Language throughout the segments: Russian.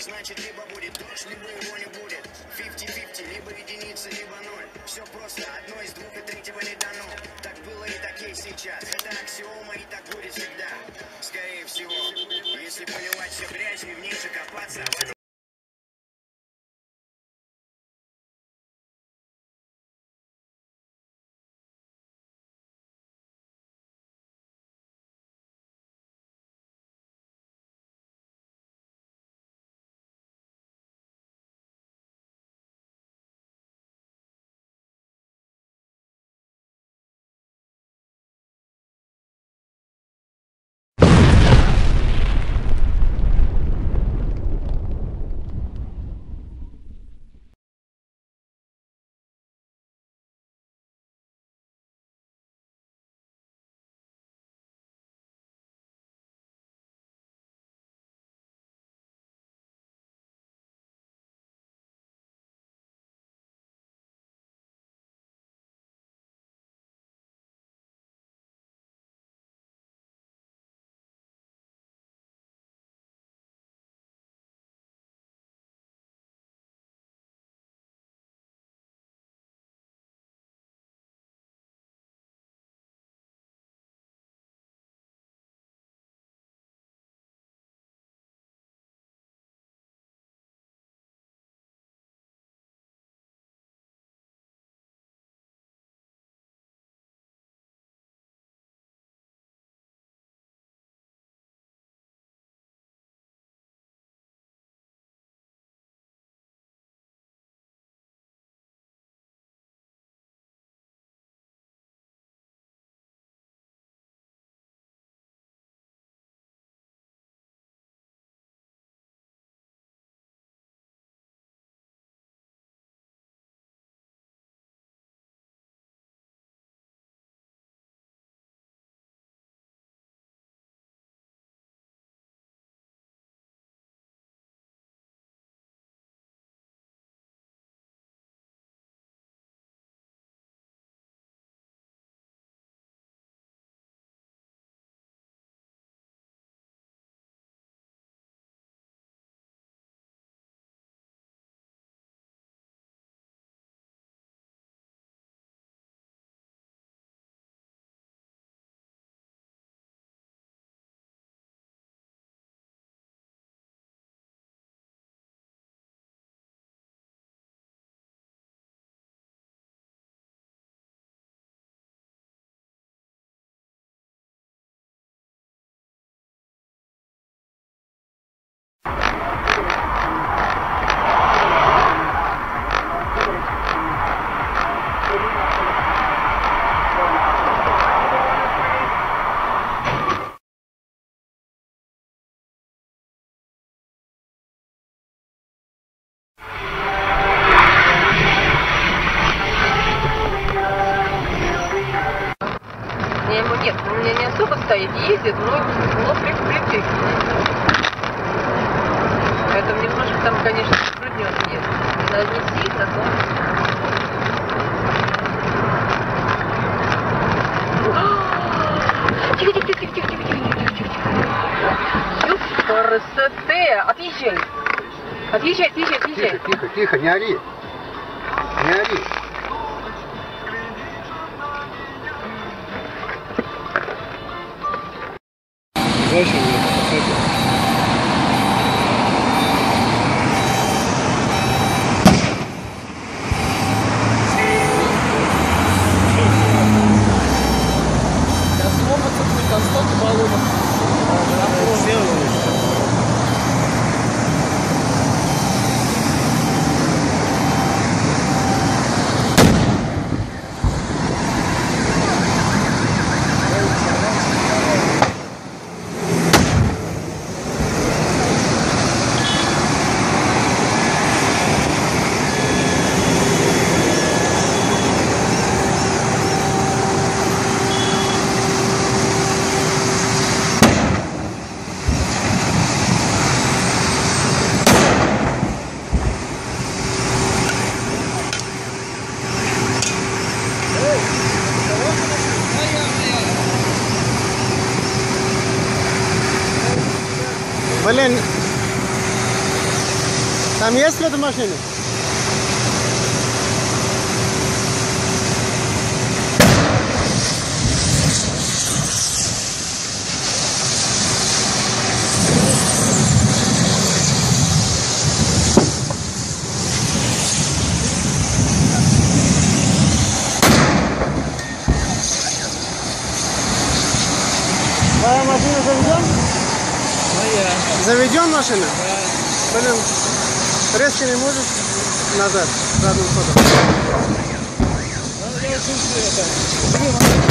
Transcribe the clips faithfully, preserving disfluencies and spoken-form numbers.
Значит, либо будет дождь, либо его не будет. пятьдесят на пятьдесят, либо единица, либо ноль. Все просто, одно из двух и третьего не дано. Так было и так есть сейчас. Это аксиома, и так будет всегда. Скорее всего, если поливать все грязью и в ней же копаться. Нет, у меня не особо стоит, ездит, но ну, прик-прик-прик. Это мне немножко там, конечно, труднее ездить. Надо не сильно, но... Тихо-тихо-тихо-тихо-тихо-тихо-тихо-тихо-тихо. Красоте! Отъезжай! Отъезжай, отъезжай, отъезжай! Тихо-тихо-тихо, не ори! Не ори! Дальше у меня Блин. Там есть ли эта машина? Твоя машина заведен? Моя. Заведен машина? Да. Блин, резко не можешь назад, задним ходом. Я чувствую это.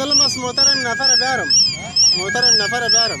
مظلمة موترة من نفر بارم موترة من نفر بارم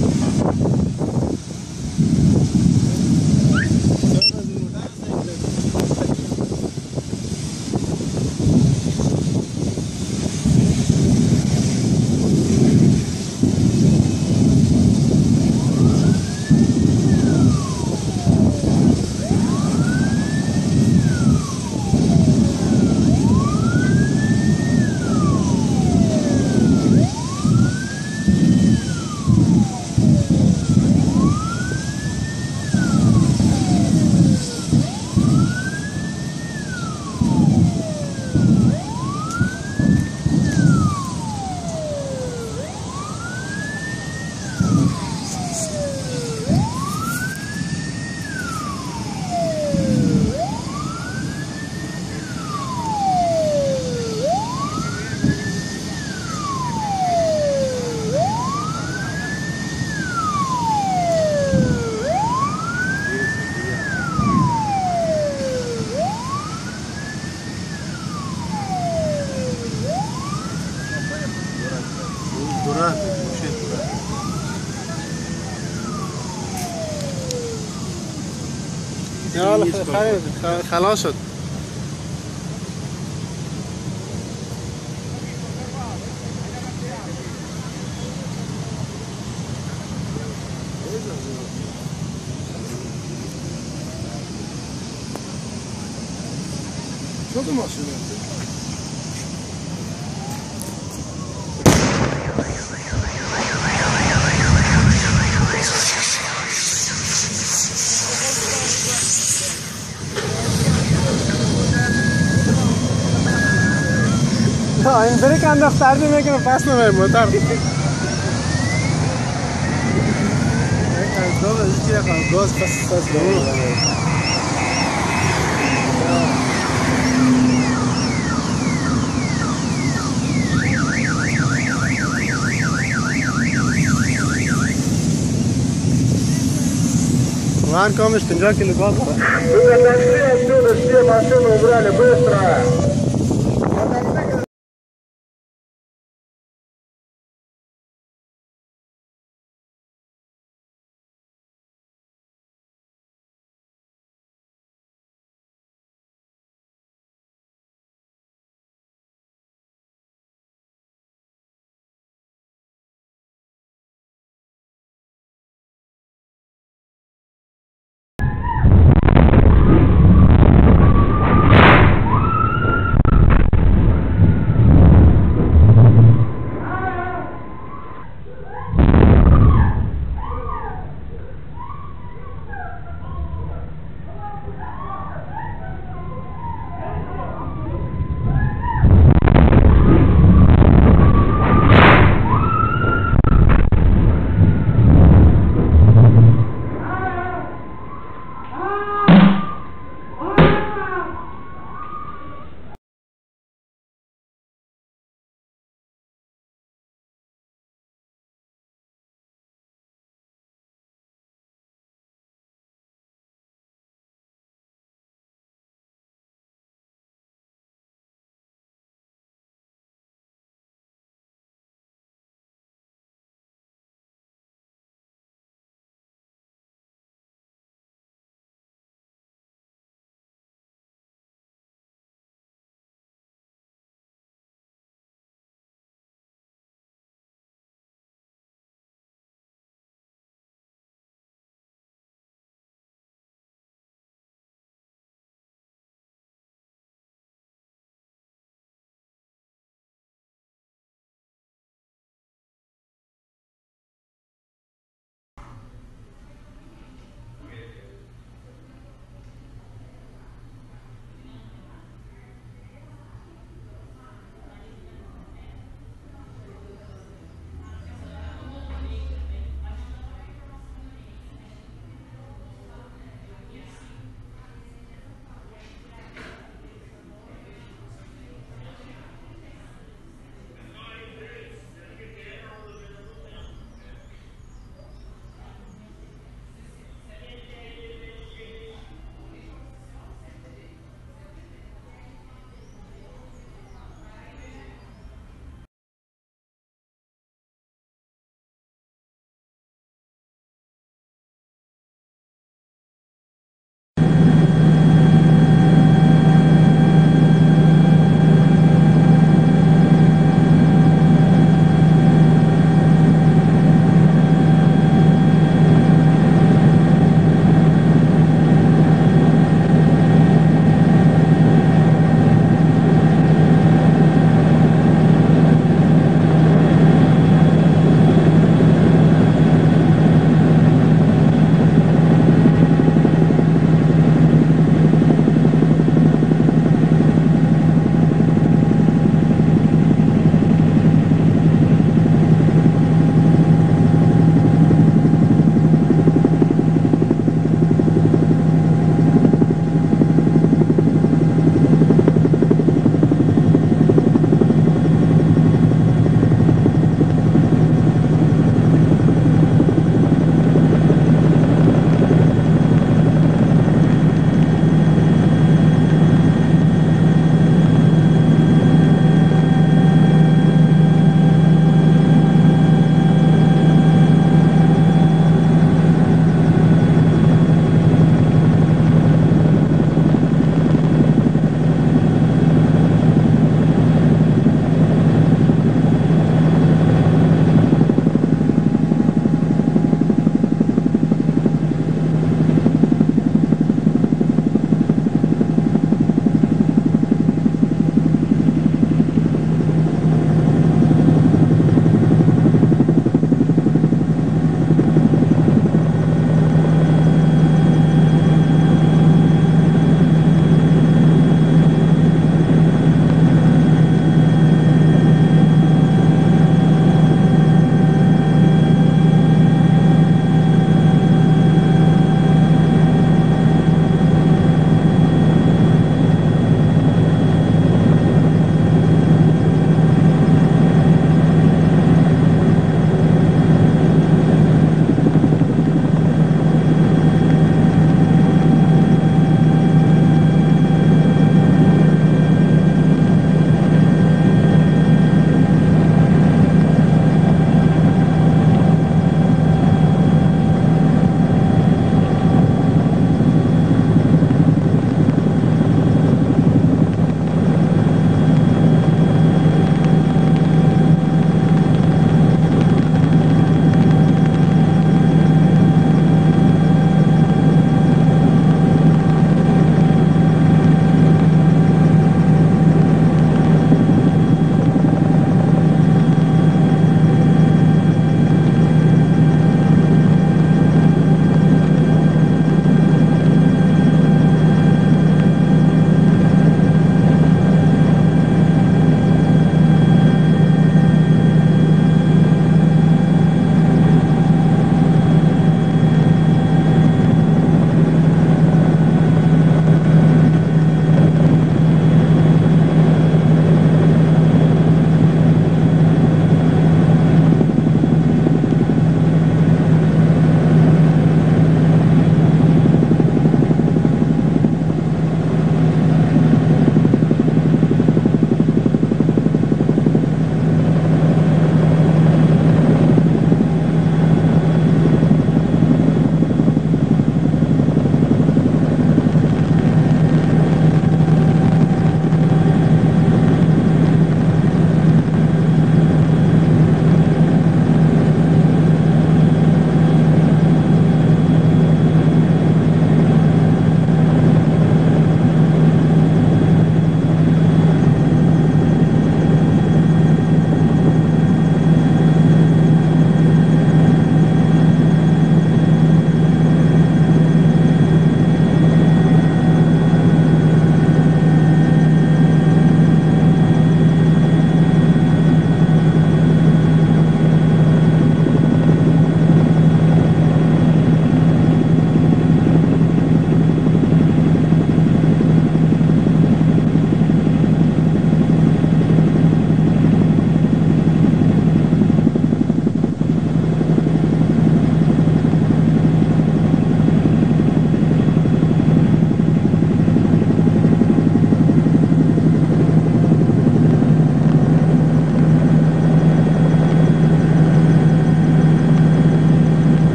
יאללה, חלש עוד. Что ты машина? Да, им дарик андах тарди мекин опасный мотор. Ван, комниш, ты не жак или глаза? Все машины убрали быстро!